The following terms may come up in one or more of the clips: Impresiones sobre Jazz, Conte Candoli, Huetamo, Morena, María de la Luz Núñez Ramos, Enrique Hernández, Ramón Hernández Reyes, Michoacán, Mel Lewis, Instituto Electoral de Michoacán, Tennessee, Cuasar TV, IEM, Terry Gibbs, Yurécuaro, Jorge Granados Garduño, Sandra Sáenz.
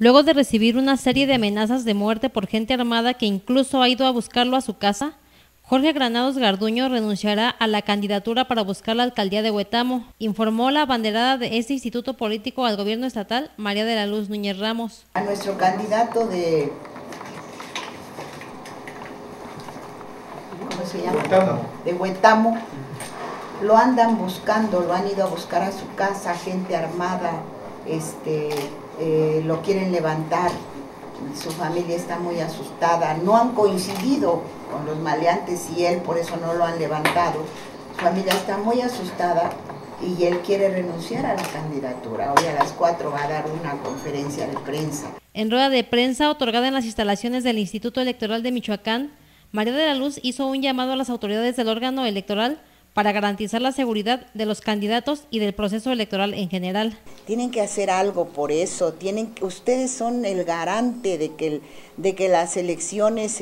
luego de recibir una serie de amenazas de muerte por gente armada que incluso ha ido a buscarlo a su casa, Jorge Granados Garduño renunciará a la candidatura para buscar la alcaldía de Huetamo, informó la abanderada de este instituto político al gobierno estatal, María de la Luz Núñez Ramos. A nuestro candidato de... ¿cómo se llama? Huetamo. De Huetamo. Lo andan buscando, lo han ido a buscar a su casa, gente armada, lo quieren levantar. Su familia está muy asustada, no han coincidido con los maleantes y él, por eso no lo han levantado. Su familia está muy asustada y él quiere renunciar a la candidatura. Hoy a las 4 va a dar una conferencia de prensa. En rueda de prensa otorgada en las instalaciones del Instituto Electoral de Michoacán, María de la Luz hizo un llamado a las autoridades del órgano electoral para garantizar la seguridad de los candidatos y del proceso electoral en general. Tienen que hacer algo por eso, ustedes son el garante de que, las elecciones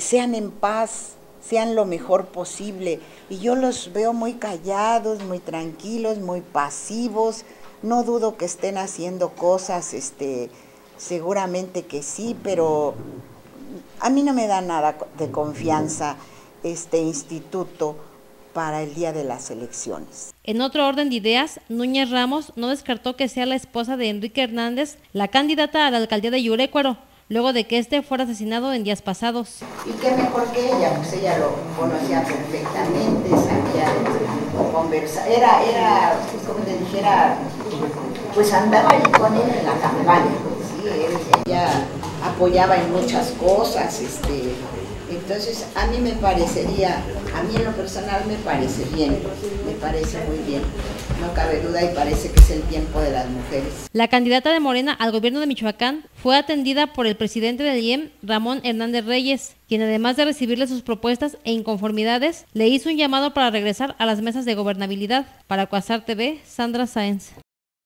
sean en paz, sean lo mejor posible. Y yo los veo muy callados, muy tranquilos, muy pasivos, no dudo que estén haciendo cosas, seguramente que sí, pero a mí no me da nada de confianza este instituto para el día de las elecciones. En otro orden de ideas, Núñez Ramos no descartó que sea la esposa de Enrique Hernández la candidata a la alcaldía de Yurécuaro, luego de que este fuera asesinado en días pasados. Y qué mejor que ella, pues ella lo conocía perfectamente, sabía conversar, era pues como te dijera, pues andaba ahí con él en la campaña, sí, ella apoyaba en muchas cosas, entonces, a mí me parecería, a mí en lo personal me parece bien, me parece muy bien, no cabe duda y parece que es el tiempo de las mujeres. La candidata de Morena al gobierno de Michoacán fue atendida por el presidente del IEM, Ramón Hernández Reyes, quien además de recibirle sus propuestas e inconformidades, le hizo un llamado para regresar a las mesas de gobernabilidad. Para Cuasar TV, Sandra Sáenz.